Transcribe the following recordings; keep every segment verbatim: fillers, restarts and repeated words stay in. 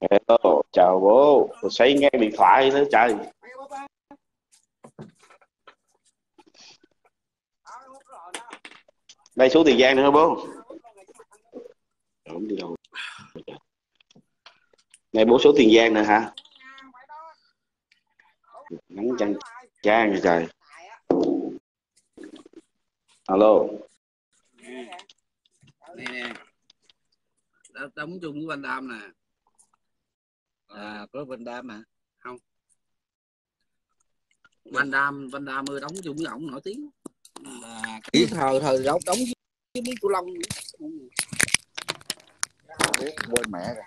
Hello, chào bố. Tôi xoay nghe điện thoại nữa trời. Đây xuống Tiền Giang nữa bố. Đúng đi đâu. Này bố số Tiền Giang nữa hả? Nắng chăng trang rồi trời. Alo. Nè nè. Đó, đóng chung với Văn Đam nè. À, có Văn Đam hả? Không. Văn Đam, Văn Đam ơi, đóng chung với ổng nổi tiếng. Là cái thời thời đóng đóng với mấy cô Long. Quên mẹ rồi.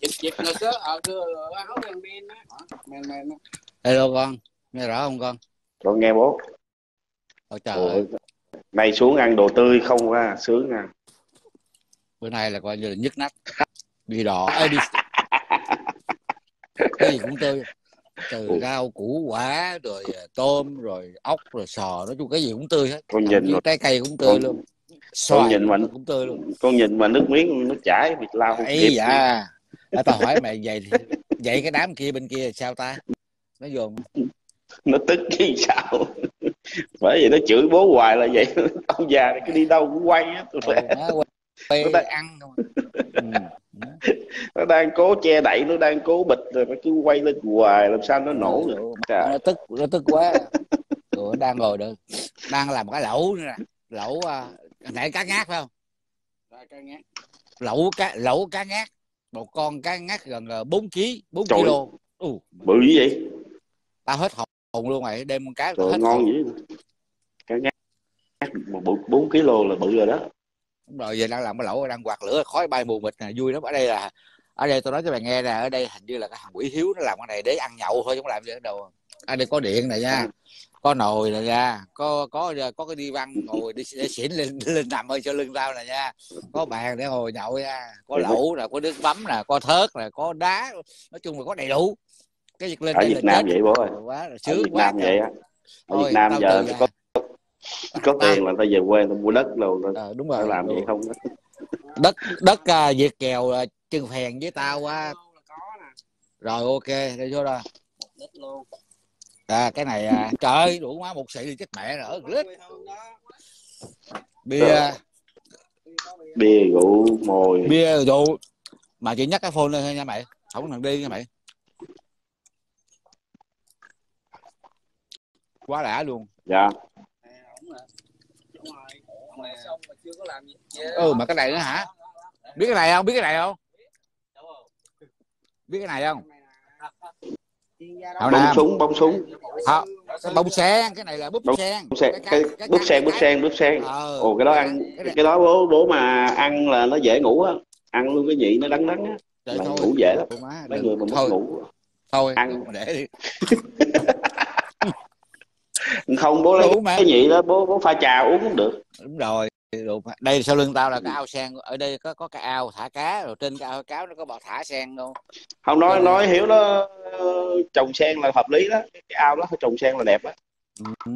Chụp chụp nó cứ ở đưa áo đen đen á. Men men á. Hello con, nghe rõ không con? Con nghe bố. Ôi trời ơi. Nay xuống ăn đồ tươi không á, sướng à. Bữa nay là coi như là nhức nách đi đỏ ấy đi cái gì cũng tươi, từ Ủa. rau củ quả rồi tôm rồi ốc rồi sò, nói chung cái gì cũng tươi hết. Con nhìn trái cây cũng tươi con, luôn con nhìn mà cũng tươi luôn, con nhìn mà nước miếng nước chảy bị lao không kịp. Dạ à, tao hỏi mày vậy vậy cái đám kia bên kia sao ta, nó dồn nó tức chứ sao. Bởi vì nó chửi bố hoài là vậy, ông già này cứ đi đâu cũng quay á. Nó đang ăn không? Ừ. Nó đang cố che đậy, nó đang cố bịt rồi nó cứ quay lên hoài làm sao nó nổ được. Nó tức, nó tức quá. Nó đang ngồi được, đang làm cái lẩu nữa nè, lẩu uh, nãy cá ngát phải không? Rồi, cá ngát. Lẩu cá, lẩu cá ngát, một con cá ngát gần bốn ký, bốn ki lô. Uh, bự gì vậy? Tao hết hồn luôn mày, đem con cá. Rồi, hết ngon hồn. Vậy. Cá ngát bốn ki lô là bự rồi đó. Đúng rồi, giờ đang làm cái lẩu, đang quạt lửa, khói bay mù mịt nè, vui lắm. Ở đây là, ở đây tôi nói cho bạn nghe nè, ở đây hình như là cái thằng Quỷ Hiếu nó làm cái này để ăn nhậu thôi, không làm gì đâu. Ở đây có điện này nha, có nồi này nha, có có có cái đi văn ngồi đi để xỉn lên lên nằm hơi cho lưng tao này nha, có bàn để ngồi nhậu nha, có lẩu nè, có nước mắm nè, có thớt nè, có đá, nói chung là có đầy đủ. Cái việc lên ở Việt Nam vậy bố ơi, quá là sướng quá. Vậy á, ở Việt Nam giờ có có tiền là tao về quê tao mua đất rồi, tao à, đúng rồi, tao làm gì không đó. đất đất uh, Việt Kiều uh, Chân Phèn với tao quá uh. Rồi ok đây vô rồi à, cái này uh, trời ơi đủ quá, một xị đi chết mẹ nữa. Lít bia bia rượu mồi bia rượu mà chỉ nhắc cái phone lên thôi nha mày, không cần đi nha mày, quá đã luôn. Dạ ừ mà cái này nữa hả, biết cái này không, biết cái này không, biết cái này không, bông súng, bông súng à, bông sen, cái này là búp sen, búp sen, búp sen, búp sen. Ồ cái đó ăn, cái đó bố bố mà ăn là nó dễ ngủ á, ăn luôn cái vị nó đắng đắng á, ngủ dễ lắm mấy người mình mất ngủ. Thôi ăn để đi. Không bố lấy cái gì đó bố bố pha trà uống cũng được. Đúng rồi, đúng. Đây sau lưng tao là cái ao sen, ở đây có có cái ao thả cá, rồi trên cái ao cá nó có bọt thả sen luôn. Không nói nói hiểu nó trồng sen là hợp lý đó, cái ao đó trồng sen là đẹp á. Ừ.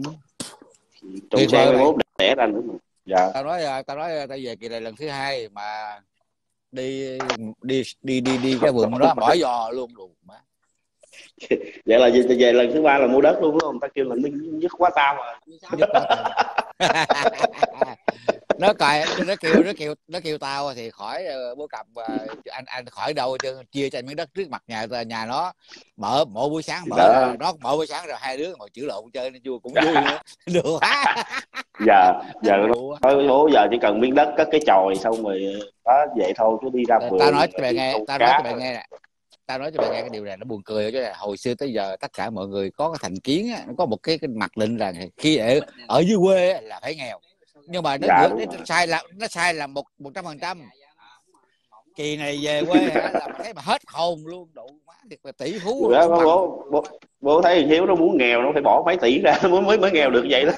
Trồng đi sen bố đẻ ra nữa mà. Dạ. Tao nói tao nói tao về kỳ này lần thứ hai mà đi đi đi đi, đi cái vườn đó bỏ giò luôn luôn má. Vậy là về lần thứ ba là mua đất luôn đúng không? Ta kêu là Minh dứt quá tao mà. Nó cài nó kêu nó kêu nó kêu tao thì khỏi bố cặp anh anh khỏi đâu chứ, chia cho anh miếng đất trước mặt nhà nhà nó, mở mỗi buổi sáng mở nó mỗi buổi sáng rồi hai đứa ngồi chửi lộn chơi nên vui cũng vui nữa. Được quá. Giờ giờ thôi bố, giờ chỉ cần miếng đất cất cái chòi xong rồi đó vậy thôi, chứ đi ra vườn. Tao nói cho bạn nghe, tao nói cho bạn nghe nè. Tao nói cho bạn nghe cái điều này nó buồn cười chứ, hồi xưa tới giờ tất cả mọi người có cái thành kiến á, nó có một cái, cái mặc định là khi ở, ở dưới quê á, là phải nghèo, nhưng mà nó, dạ, nó, nó sai là nó sai là một một trăm phần trăm kỳ này về quê á, là thấy mà hết hồn luôn, đủ má thiệt là tỷ phú đó, bố, bố, bố, bố thấy Hiếu nó muốn nghèo nó phải bỏ mấy tỷ ra mới mới mới nghèo được vậy đó.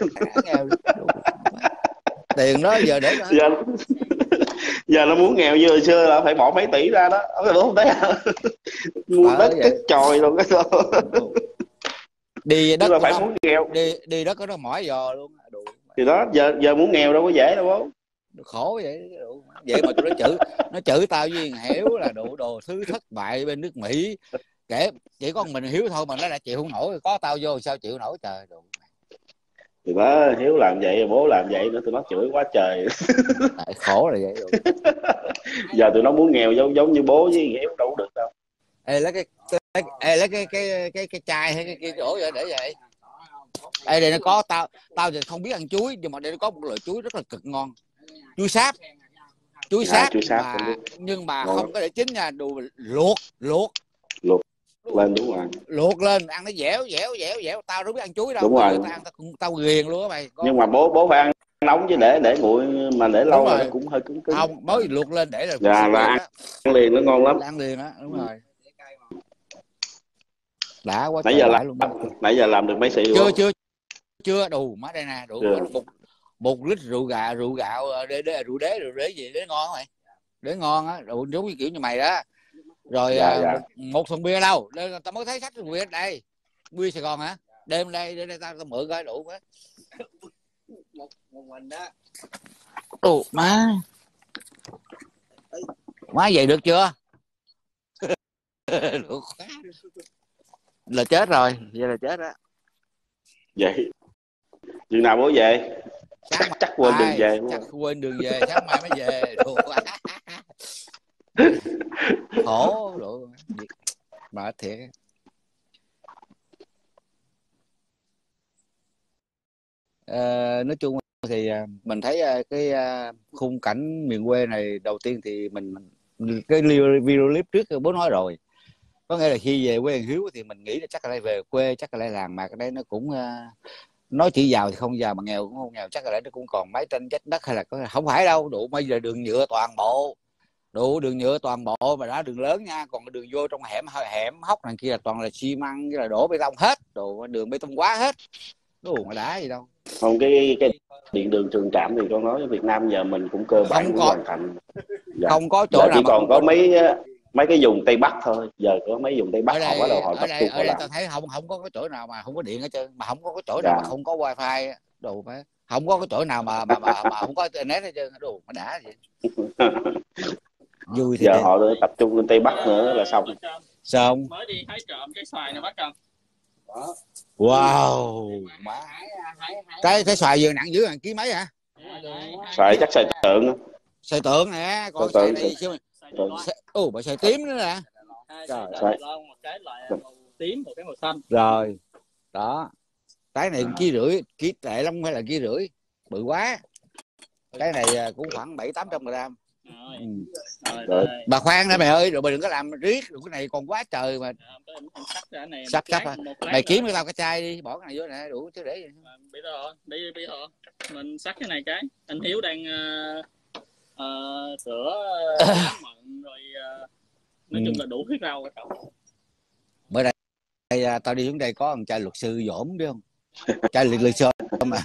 Tiền đó giờ để đó. Giờ, giờ nó muốn nghèo như hồi xưa là phải bỏ mấy tỷ ra đó, đúng không đấy? Mua à, đất cái chòi luôn cái đi đất là phải đó, muốn nghèo đi đi đất có nó mỏi giò luôn. Thì đó giờ giờ muốn nghèo đâu có dễ đâu bố. khổ vậy. Vậy mà tụi nó chữ nó chữ tao với Hiểu là đồ đồ thứ thất bại bên nước Mỹ, kể chỉ có mình Hiếu thôi mà nó đã chịu không nổi, có tao vô sao chịu nổi trời. Đủ. Tụi nó Hiếu làm vậy, bố làm vậy nữa, tụi nó chửi quá trời. Tại khổ là vậy rồi. Giờ tụi nó muốn nghèo giống giống như bố với Hiếu đâu được đâu. Ê lấy cái lấy, ê, lấy cái cái cái cái chai hay cái kia chỗ vậy để vậy. Ê đây nó có tao tao thì không biết ăn chuối, nhưng mà đây nó có một loại chuối rất là cực ngon. Chuối sáp. Chuối à, sáp, chuối sáp mà, nhưng mà ngon. Không có để chín nha, đồ luộc, luộc. Luộc lên đúng rồi. Luộc lên ăn nó dẻo dẻo dẻo dẻo, tao đâu biết ăn chuối đâu. Đúng rồi. Tao ăn tao, tao ghiền luôn á mày. Có... Nhưng mà bố bố phải ăn nóng chứ để để nguội mà để lâu rồi. Rồi nó cũng hơi cứng cứng. Không, mới luộc lên để là dạ, là ăn, ăn liền nó ngon lắm. Là ăn liền á, đúng ừ. rồi. Đã quá. Nãy giờ làm luôn. Nãy giờ làm được mấy xị chưa không? Chưa chưa đủ má đây nè, đủ một, một lít rượu gà, rượu gạo để để rượu đế, rượu đế gì để ngon mày. Để ngon á, rượu giống như kiểu như mày đó. Rồi dạ, dạ. Một thùng bia đâu? Đây tao mới thấy sách Nguyệt đây. Bia Sài Gòn hả? Đêm đây để đây tao tao mượn coi đủ quá. Một một mình đó. Ồ má. Má vậy được chưa? Được. Là chết rồi, vậy là chết đó. Vậy chừng nào bố về? Chắc chắc, chắc quên đường về. Chắc quên đường về, sáng mai mới về. Đồ quá. Khổ rồi. Mà thiệt. À, nói chung thì mình thấy cái khung cảnh miền quê này, đầu tiên thì mình cái video clip trước bố nói rồi. Có nghĩa là khi về quê Hiếu thì mình nghĩ là chắc ở đây về quê, chắc ở đây làng mạc ở đây nó cũng nói chỉ giàu thì không giàu mà nghèo cũng không nghèo, chắc ở đây nó cũng còn mấy tranh trách đất hay là có, không phải đâu, đủ bây giờ đường nhựa toàn bộ, đủ đường nhựa toàn bộ mà đã đường lớn nha, còn đường vô trong hẻm hẻm hóc này kia là toàn là xi măng là đổ bê tông hết, đồ đường bê tông quá hết, đồ mà đá gì đâu. Không cái cái điện đường Trường Trạm thì con nói ở Việt Nam giờ mình cũng cơ bản cũng hoàn thành, dạ. Không có chỗ nào chỉ còn có mấy mấy cái vùng Tây Bắc thôi, giờ có mấy vùng Tây Bắc họ bắt đầu họ tập trung. Ở đây tao thấy không không có cái chỗ nào mà không có điện hết trơn, mà không có cái chỗ nào dạ. mà không có wifi, đồ phải không có cái chỗ nào mà mà mà, mà không có internet hết trơn, đồ mà đã vậy. Vui giờ thì họ đây. Tập trung lên Tây Bắc nữa là xong. Xong. Mới đi hái trộm cái xoài này bắt trộm. Wow. Má. Cái cái xoài vừa nặng dữ hàng ký mấy hả? Xoài chắc xoài tượng. Xoài tượng nè, con xoài này chứ. Ồ, bà xoài tím nữa nè. Trời ơi. Một cái loại màu tím, một cái màu xanh. Rồi. Đó. Cái này ký rưỡi, ký tệ lắm hay là ký rưỡi. Bự quá. Cái này cũng khoảng bảy tám trăm gờ-ram. Rồi. Rồi, rồi. Bà khoan đó mày ơi, rồi mày đừng có làm riết, rồi cái này còn quá trời mà. Sắp sắp hả? Mày kiếm cho tao cái chai đi, bỏ cái này vô nè, đủ chứ để. Bây giờ đi bây giờ mình sắp cái này cái. Anh Hiếu đang sửa mận rồi, nói chung là đủ hết rau rồi cậu. Bữa đây tao đi xuống đây có thằng trai luật sư Dỗm biết không? Trai luật luật sư mà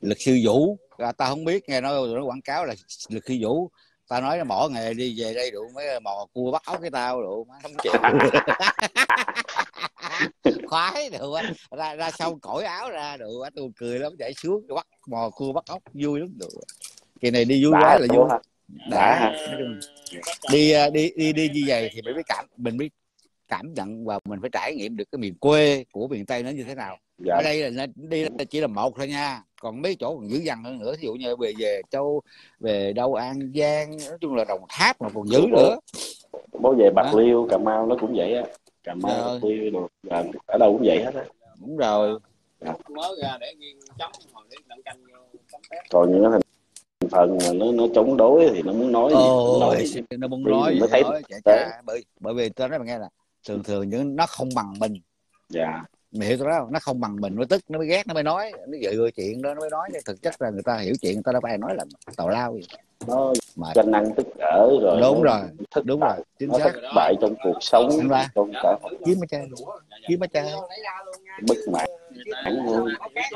luật sư Vũ, tao không biết, nghe nói nó quảng cáo là luật sư Vũ. Tao nói nó bỏ nghề đi về đây đủ mấy mò cua bắt ốc cái tao đủ má không chịu. Khoái đủ á, ra ra sau cởi áo ra đủ á, tôi cười lắm chạy xuống bắt mò cua bắt ốc vui lắm đủ. Kỳ này đi vui đã, quá là vui. Hả? Đã. Đi đi đi đi như vậy thì mình mới cảm mình mới cảm nhận và mình phải trải nghiệm được cái miền quê của miền Tây nó như thế nào. Dạ. Ở đây là đi là chỉ là một thôi nha, còn mấy chỗ còn dữ dằn hơn nữa, ví dụ như về về Châu, về đâu An Giang, nói chung là Đồng Tháp mà còn dữ nữa. Bố về Bạc à. Liêu, Cà Mau nó cũng vậy á, Cà Mau, Bạc Liêu đồ, ở đâu cũng vậy hết á. Đúng rồi. Dạ. Còn những thành phần mà nó nó chống đối thì nó muốn nói gì, oh, nói gì. Nó muốn nói gì, nó thấy nói, chả, chả. bởi bởi vì tôi nói mà nghe là thường thường những nó không bằng mình. Dạ. Mày hiểu tao đó không? Nó không bằng mình mới tức, nó mới ghét, nó mới nói, nó dựa dựa chuyện đó nó mới nói. Thực chất là người ta hiểu chuyện, người ta đâu phải nói là tào lao gì. Nó tranh ăn tức ở rồi. Đúng rồi, thất đúng rồi, chính xác. Thất bại trong cuộc sống, trong cả kiếm mấy chai, kiếm mấy chai, bất mãn,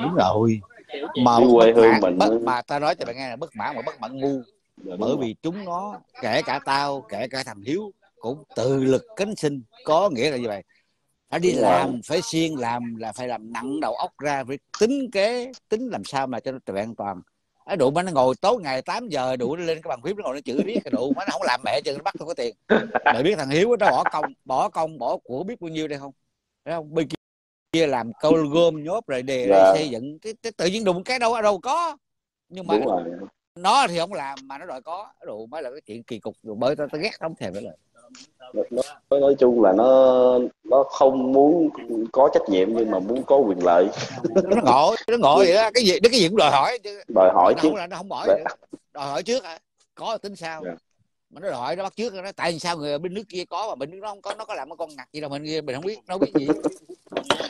đúng rồi. Mà quê hương mình, mà ta nói cho bạn nghe là bất mãn mà bất mãn ngu, bởi vì chúng nó kể cả tao, kể cả thằng Hiếu cũng tự lực cánh sinh, có nghĩa là như vậy. Phải đi làm, phải siêng làm, là phải làm nặng đầu óc ra, phải tính kế, tính làm sao mà cho nó trọn vẹn toàn. Đủ mà nó ngồi tối ngày tám giờ đủ nó lên cái bàn phím nó ngồi nó chữ viết, đủ mà nó không làm mẹ chứ nó bắt không có tiền. Mày biết thằng Hiếu đó, nó bỏ công bỏ công bỏ của biết bao nhiêu đây không, thấy không? Bên kia làm câu gom nhốt rồi đề yeah. xây dựng cái, cái tự nhiên đụng cái đâu ở đâu có, nhưng mà nó thì không làm mà nó đòi có, đủ mới là cái chuyện kỳ cục. Rồi bởi tao ta ghét không thèm với lại nói, nói chung là nó nó không muốn có trách nhiệm nhưng mà muốn có quyền lợi. Nó ngộ, nó ngộ vậy đó, cái gì cái gì cũng đòi hỏi chứ. Đòi hỏi chứ là nó không bỏ, đòi hỏi trước à? Có tính sao yeah. mà nó đòi hỏi nó bắt trước nó tại sao người bên nước kia có mà bên nước nó không có, nó có làm cái con ngặt gì đâu mình kia mình không biết, nó biết gì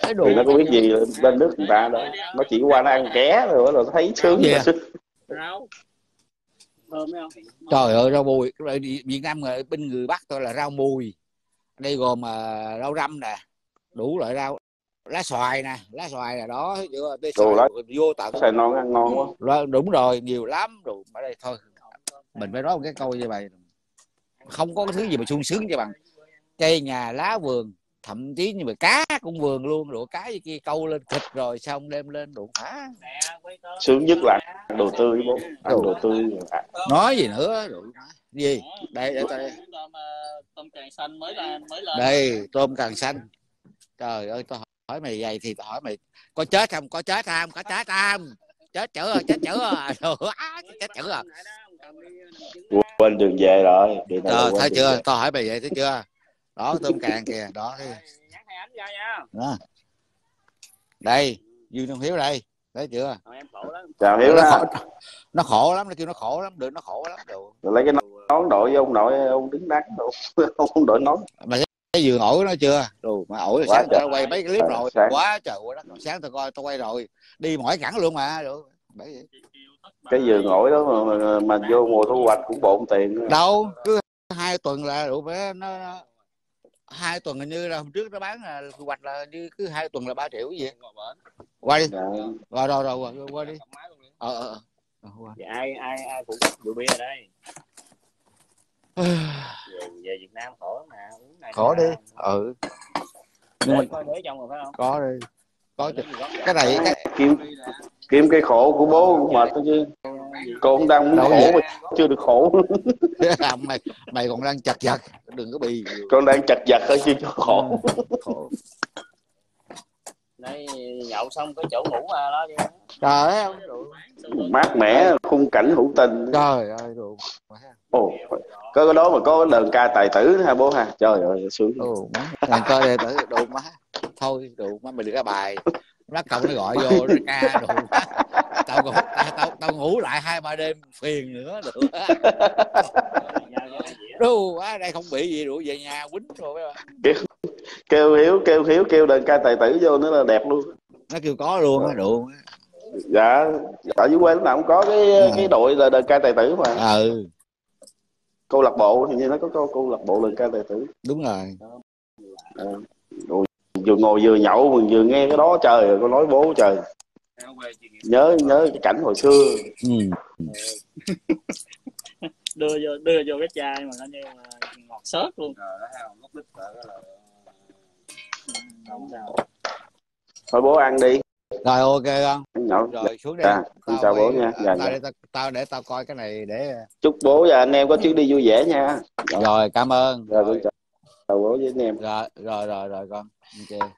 cái đồ nó có biết gì bên nước người ta đó, nó chỉ qua nó ăn ké rồi rồi thấy sướng yeah. Rau trời ơi rau mùi Việt Nam, người bên người Bắc tôi là rau mùi đây gồm uh, rau răm nè, đủ loại rau, lá xoài nè, lá xoài là đó xoài, vô tận xoài non ăn ngon quá rồi, đúng rồi nhiều lắm rồi. Ở đây thôi mình phải nói một cái câu như vậy, không có cái thứ gì mà sung sướng cho bằng cây nhà lá vườn, thậm chí như mà cá cũng vườn luôn, rồi cá gì kia câu lên thịt rồi xong đem lên đụng cá. Sướng nhất là đồ tươi bố, ăn đồ tươi. Nói gì nữa, đồ... gì? Đây để tôi tôm càng xanh mới là mới lên. Đây, tôm càng xanh. Trời ơi tôi hỏi mày vậy thì tôi hỏi mày có chết không? Có chết không? Có chết không? Chết chữ rồi, chết chữ rồi. Chết chữ rồi. Quên đường về rồi. Trời thấy chưa? Tôi hỏi mày vậy thấy chưa? Đó tôm càng kìa đó, đó. Đây Dương Thông Hiếu đây thấy chưa, chào Hiếu đó. Nó khổ, nó khổ lắm, nó kêu nó khổ lắm được, nó khổ lắm được. Lấy cái nón đội vô ông nội, ông đứng đắn ông đội nón mà thấy vừa ổi nó chưa rồi mà ổi sáng trời. Tôi quay mấy clip rồi sáng. Quá trời ơi đó, sáng tôi coi tôi quay rồi đi mỏi cẳng luôn mà được. Cái vườn ổi đó mà, mà mà vô mùa thu hoạch cũng bộn tiền đâu, cứ hai tuần là đủ phải nó, nó... hai tuần hình như là hôm trước nó bán là hoạch là như cứ hai tuần là ba triệu cái gì qua đi rồi rồi rồi qua đi ờ ờ dạ, ai ai ai cũng rượu bia đây về, về Việt Nam khổ mà uống này khổ đi ừ nhưng mình có để trong rồi phải không, có đi có chứ. Cái này cái... kiếm kiếm cái khổ của bố cũng mệt thôi chứ cô cũng đang muốn đâu khổ vậy? Mà chưa được khổ. mày mày còn đang chật vật, đừng có bị con đang chật vật thôi chưa cho khổ. Khổ đây nhậu xong có chỗ ngủ mà đó đi trời ơi mát mẻ khung cảnh hữu tình trời ơi đồ. Ồ có cái đó mà có đờn ca tài tử ha bố ha, trời ơi sướng đàn ca tài tử đồ má thôi đồ má mày được cái bài lá cậu nó gọi vô nó ca đồ má. Tao, còn, tao, tao ngủ lại hai ba đêm phiền nữa được đâu quá đây không bị gì đủ về nhà quýnh rồi kêu, kêu hiếu kêu hiếu kêu đàn ca tài tử vô nữa là đẹp luôn, nó kêu có luôn á đủ dạ ở dưới quê lúc nào cũng có cái à. Cái đội là đàn ca tài tử mà ừ câu lạc bộ thì như nó có câu câu lạc bộ đàn ca tài tử đúng rồi à, đồ, vừa ngồi vừa nhậu mình vừa nghe cái đó trời ơi, con nói bố trời nhớ nhớ cái cảnh hồi xưa ừ. đưa vô đưa vô cái chai mà nó như ngọt sớt luôn thôi bố ăn đi rồi ok con nhậu. Rồi xuống đây à, tao chào bố nha dạ, tao, dạ. Để, tao, tao để tao coi cái này để chúc bố và anh em có chuyến đi vui vẻ nha rồi, rồi cảm ơn rồi, rồi. Chào bố với anh em rồi rồi rồi, rồi con okay.